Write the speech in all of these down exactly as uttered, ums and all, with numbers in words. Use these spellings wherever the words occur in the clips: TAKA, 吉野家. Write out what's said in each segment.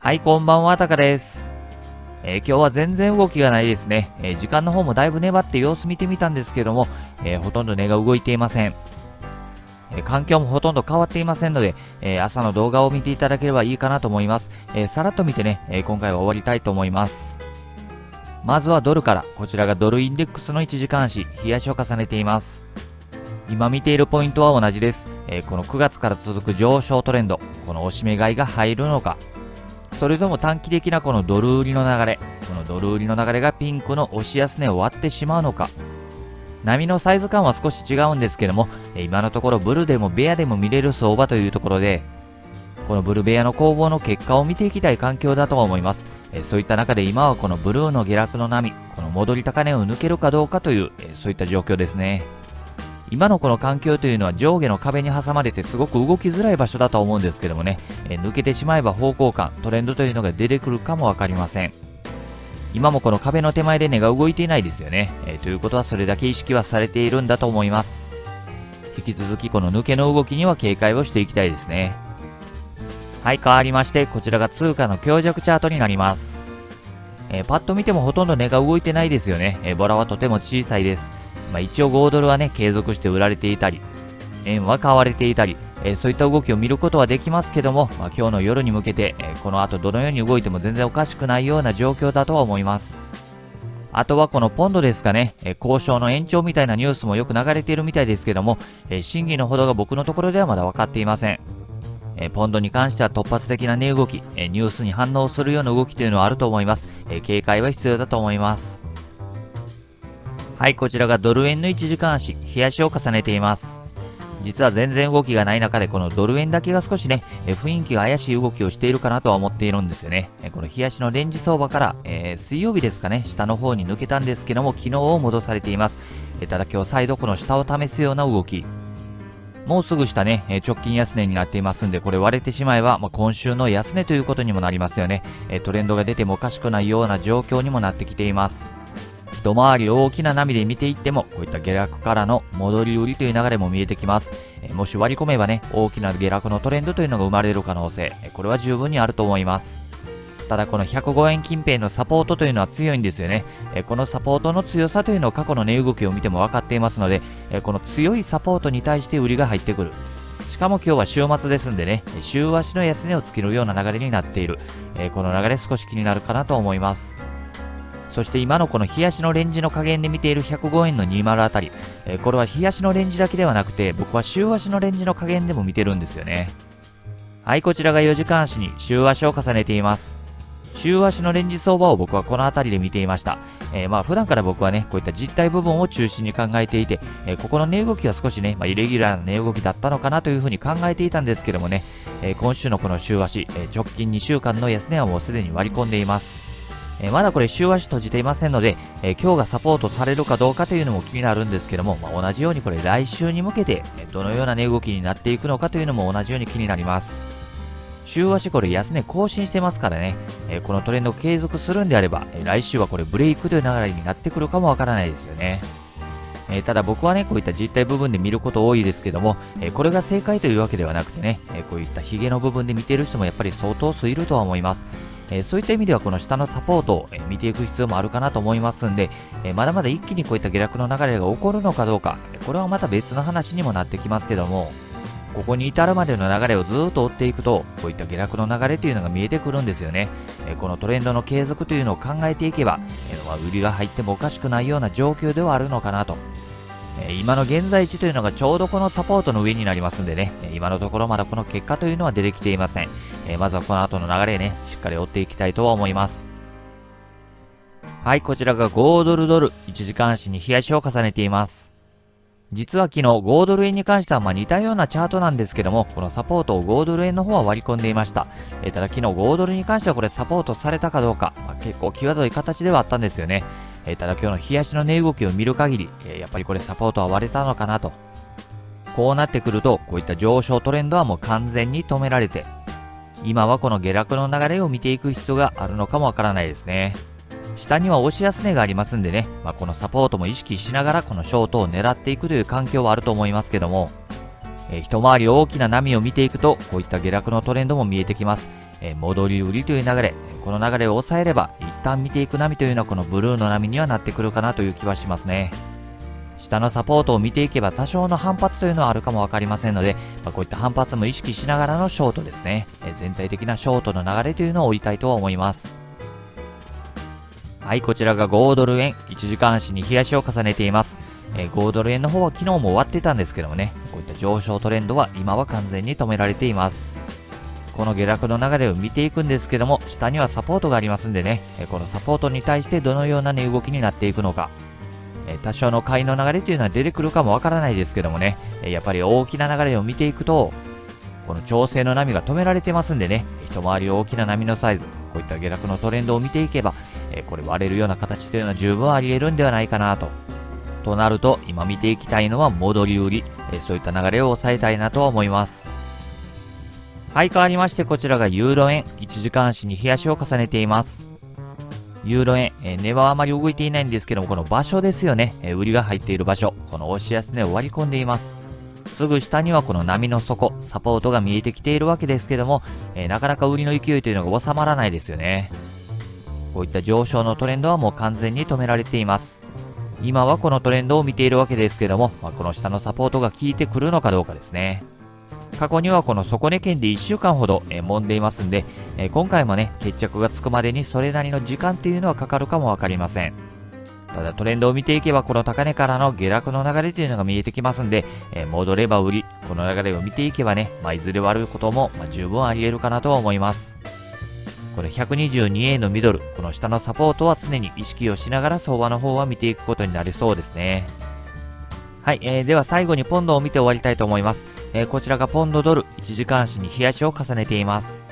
はい、こんばんは、タカです。えー、今日は全然動きがないですね。えー、時間の方もだいぶ粘って様子見てみたんですけども、えー、ほとんど根が動いていません。えー、環境もほとんど変わっていませんので、えー、朝の動画を見ていただければいいかなと思います。えー、さらっと見てね、えー、今回は終わりたいと思います。まずはドルから、こちらがドルインデックスのいちじかん足、冷やしを重ねています。今見ているポイントは同じです。えー、このくがつから続く上昇トレンド、このおしめ買いが入るのか、それとも短期的なこのドル売りの流れ、このドル売りの流れがピンクの押し安値を割ってしまうのか、波のサイズ感は少し違うんですけども、えー、今のところブルでもベアでも見れる相場というところで、このブルベアの攻防の結果を見ていきたい環境だとは思います。えー、そういった中で今はこのブルーの下落の波、この戻り高値を抜けるかどうかという、えー、そういった状況ですね。今のこの環境というのは上下の壁に挟まれてすごく動きづらい場所だと思うんですけどもね、えー、抜けてしまえば方向感、トレンドというのが出てくるかもわかりません。今もこの壁の手前で根が動いていないですよね。えー、ということはそれだけ意識はされているんだと思います。引き続きこの抜けの動きには警戒をしていきたいですね。はい、変わりまして、こちらが通貨の強弱チャートになります。えー、パッと見てもほとんど値が動いてないですよね。えー、ボラはとても小さいです。まあ、一応ゴールドルはね、継続して売られていたり、円は買われていたり、えー、そういった動きを見ることはできますけども、まあ、今日の夜に向けて、えー、この後どのように動いても全然おかしくないような状況だとは思います。あとはこのポンドですかね、えー、交渉の延長みたいなニュースもよく流れているみたいですけども、えー、真偽のほどが僕のところではまだ分かっていません。えポンドに関しては突発的な値動き、えニュースに反応するような動きというのはあると思います。え警戒は必要だと思います。はい、こちらがドル円のいちじかん足、冷やしを重ねています。実は全然動きがない中でこのドル円だけが少しね、え雰囲気が怪しい動きをしているかなとは思っているんですよね。えこの冷やしのレンジ相場から、えー、水曜日ですかね、下の方に抜けたんですけども、昨日を戻されています。えただ今日再度この下を試すような動き。もうすぐ下ね、直近安値になっていますんで、これ割れてしまえば、まあ、今週の安値ということにもなりますよね。トレンドが出てもおかしくないような状況にもなってきています。一回り大きな波で見ていっても、こういった下落からの戻り売りという流れも見えてきます。もし割り込めばね、大きな下落のトレンドというのが生まれる可能性、これは十分にあると思います。ただこのひゃくごえん近辺のサポートというのは強いんですよね。このサポートの強さというのを過去の値動きを見ても分かっていますので、この強いサポートに対して売りが入ってくる。しかも今日は週末ですんでね、週足の安値をつけるような流れになっている。この流れ少し気になるかなと思います。そして今のこの冷やしのレンジの加減で見ているひゃくごえんのにじゅうあたり、これは冷やしのレンジだけではなくて、僕は週足のレンジの加減でも見てるんですよね。はい、こちらがよじかん足に週足を重ねています。週足のレンジ相場を僕はこの辺りで見ていました。えー、まあ普段から僕はね、こういった実体部分を中心に考えていて、えー、ここの値動きは少しね、まあ、イレギュラーな値動きだったのかなというふうに考えていたんですけどもね、えー、今週のこの週足、えー、直近にしゅうかんの安値はもうすでに割り込んでいます。えー、まだこれ週足閉じていませんので、えー、今日がサポートされるかどうかというのも気になるんですけども、まあ、同じようにこれ来週に向けて、どのような値動きになっていくのかというのも同じように気になります。週足これ安値更新してますからね、えー、このトレンドを継続するんであれば、えー、来週はこれブレイクという流れになってくるかもわからないですよね。えー、ただ僕はね、こういった実体部分で見ること多いですけども、えー、これが正解というわけではなくてね、えー、こういったヒゲの部分で見てる人もやっぱり相当数いるとは思います。えー、そういった意味ではこの下のサポートを見ていく必要もあるかなと思いますんで、えー、まだまだ一気にこういった下落の流れが起こるのかどうか、これはまた別の話にもなってきますけども、ここに至るまでの流れをずっと追っていくと、こういった下落の流れというのが見えてくるんですよね。このトレンドの継続というのを考えていけば、売りが入ってもおかしくないような状況ではあるのかなと。今の現在地というのがちょうどこのサポートの上になりますんでね、今のところまだこの結果というのは出てきていません。まずはこの後の流れね、しっかり追っていきたいとは思います。はい、こちらが豪ドルドル、いちじかん足に冷やしを重ねています。実は昨日、豪ドル円に関してはまあ似たようなチャートなんですけども、このサポートを豪ドル円の方は割り込んでいました。えー、ただ昨日、豪ドルに関してはこれサポートされたかどうか、まあ、結構際どい形ではあったんですよね。えー、ただ今日の冷足の値動きを見る限り、えー、やっぱりこれサポートは割れたのかなと。こうなってくると、こういった上昇トレンドはもう完全に止められて、今はこの下落の流れを見ていく必要があるのかもわからないですね。下には押し安値がありますんでね、まあ、このサポートも意識しながらこのショートを狙っていくという環境はあると思いますけども、えー、一回り大きな波を見ていくと、こういった下落のトレンドも見えてきます。えー、戻り売りという流れ、この流れを抑えれば一旦見ていく波というのはこのブルーの波にはなってくるかなという気はしますね。下のサポートを見ていけば多少の反発というのはあるかも分かりませんので、まあ、こういった反発も意識しながらのショートですね。えー、全体的なショートの流れというのを追いたいとは思います。はい、こちらがごドルえん、いちじかん足に冷やしを重ねています。えー、ごドルえんの方は昨日も終わってたんですけどもね、こういった上昇トレンドは今は完全に止められています。この下落の流れを見ていくんですけども、下にはサポートがありますんでね、このサポートに対してどのような、ね、動きになっていくのか、多少の買いの流れというのは出てくるかもわからないですけどもね、やっぱり大きな流れを見ていくと、この調整の波が止められてますんでね、一回り大きな波のサイズ、こういった下落のトレンドを見ていけば、これ割れるような形というのは十分あり得るんではないかなと。となると、今見ていきたいのは戻り売り、そういった流れを抑えたいなとは思います。はい、変わりましてこちらがユーロ円、いちじかん足に冷やしを重ねています。ユーロ円、えー、値はあまり動いていないんですけども、この場所ですよね、えー、売りが入っている場所、この押し安値を割り込んでいます。すぐ下にはこの波の底、サポートが見えてきているわけですけども、えー、なかなか売りの勢いというのが収まらないですよね。こういった上昇のトレンドはもう完全に止められています。今はこのトレンドを見ているわけですけども、まあ、この下のサポートが効いてくるのかどうかですね。過去にはこの底根圏でいっしゅうかんほど揉んでいますんで、今回もね、決着がつくまでにそれなりの時間というのはかかるかもわかりません。ただトレンドを見ていけばこの高値からの下落の流れというのが見えてきますんで、戻れば売り、この流れを見ていけばね、まあ、いずれ割ることも十分あり得るかなとは思います。これひゃくにじゅうにえんのミドル、この下のサポートは常に意識をしながら相場の方は見ていくことになりそうですね。はい、えー、では最後にポンドを見て終わりたいと思います。えー、こちらがポンドドル、いちじかん足に冷やしを重ねています。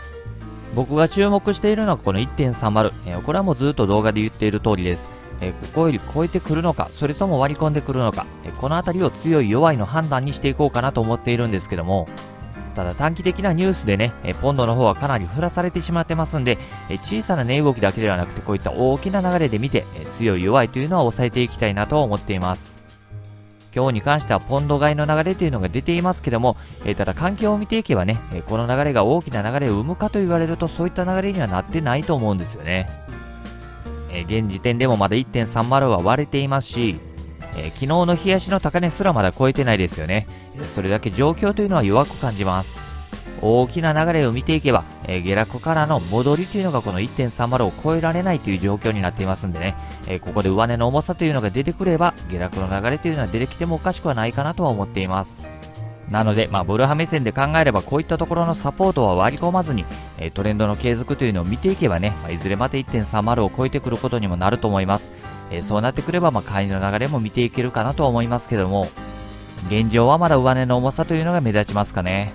僕が注目しているのはこの いってんさんまる、えー、これはもうずっと動画で言っている通りです。えー、ここより超えてくるのか、それとも割り込んでくるのか、えー、この辺りを強い弱いの判断にしていこうかなと思っているんですけども、ただ短期的なニュースでね、えー、ポンドの方はかなり振らされてしまってますんで、えー、小さな値動きだけではなくてこういった大きな流れで見て、えー、強い弱いというのは抑えていきたいなと思っています。今日に関してはポンド買いの流れというのが出ていますけども、えー、ただ環境を見ていけばね、えー、この流れが大きな流れを生むかと言われるとそういった流れにはなってないと思うんですよね。えー、現時点でもまだ いってんさんまる は割れていますし、えー、昨日の冷やしの高値すらまだ超えてないですよね。えー、それだけ状況というのは弱く感じます。大きな流れを見ていけば、えー、下落からの戻りというのがこの いってんさんまる を超えられないという状況になっていますんでね、えー、ここで上値の重さというのが出てくれば、下落の流れというのは出てきてもおかしくはないかなとは思っています。なので、まあ、ブルハ目線で考えれば、こういったところのサポートは割り込まずに、えー、トレンドの継続というのを見ていけばね、まあ、いずれまた いってんさんまる を超えてくることにもなると思います。えー、そうなってくれば、まあ、買いの流れも見ていけるかなとは思いますけども、現状はまだ上値の重さというのが目立ちますかね。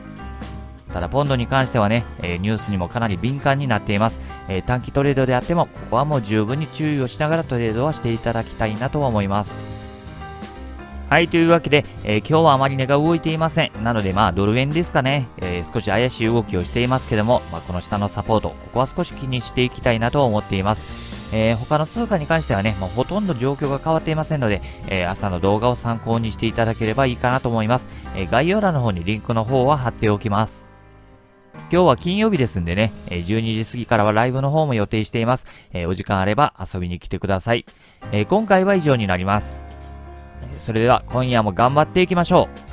ただポンドに関してはね、えー、ニュースにもかなり敏感になっています。えー、短期トレードであってもここはもう十分に注意をしながらトレードはしていただきたいなとは思います。はい、というわけで、えー、今日はあまり値が動いていません。なのでまあドル円ですかね、えー、少し怪しい動きをしていますけども、まあ、この下のサポート、ここは少し気にしていきたいなと思っています。えー、他の通貨に関してはね、まあ、ほとんど状況が変わっていませんので、えー、朝の動画を参考にしていただければいいかなと思います。えー、概要欄の方にリンクの方は貼っておきます。今日は金曜日ですんでね、じゅうにじ過ぎからはライブの方も予定しています。お時間あれば遊びに来てください。今回は以上になります。それでは今夜も頑張っていきましょう。